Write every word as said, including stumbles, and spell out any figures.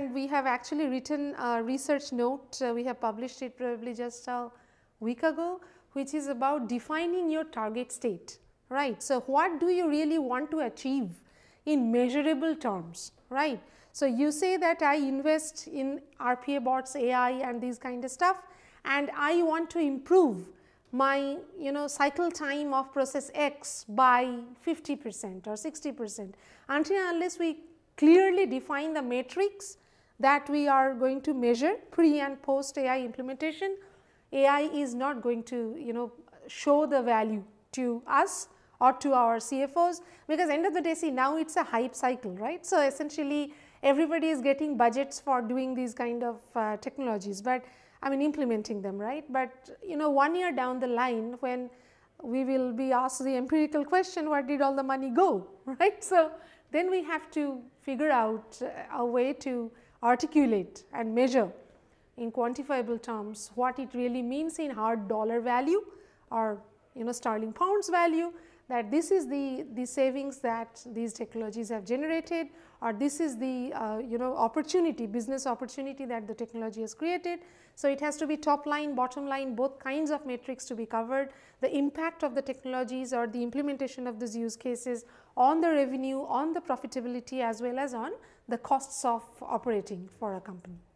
and we have actually written a research note, uh, we have published it probably just a week ago, which is about defining your target state, right. So, what do you really want to achieve in measurable terms, right. So, you say that I invest in R P A bots, A I and these kind of stuff, and I want to improve my you know cycle time of process X by fifty percent or sixty percent. Until and unless we clearly define the matrix that we are going to measure pre and post A I implementation, A I is not going to you know show the value to us or to our C F Os, because end of the day, see, now it is a hype cycle, right. So, essentially everybody is getting budgets for doing these kind of uh, technologies, but I mean implementing them, right. But you know one year down the line, when we will be asked the empirical question, where did all the money go, right. So, then we have to figure out a way to articulate and measure in quantifiable terms what it really means in hard dollar value or you know sterling pounds value, that this is the, the savings that these technologies have generated, or this is the uh, you know opportunity, business opportunity that the technology has created. So, it has to be top line, bottom line, both kinds of metrics to be covered, the impact of the technologies or the implementation of these use cases on the revenue, on the profitability, as well as on the costs of operating for a company.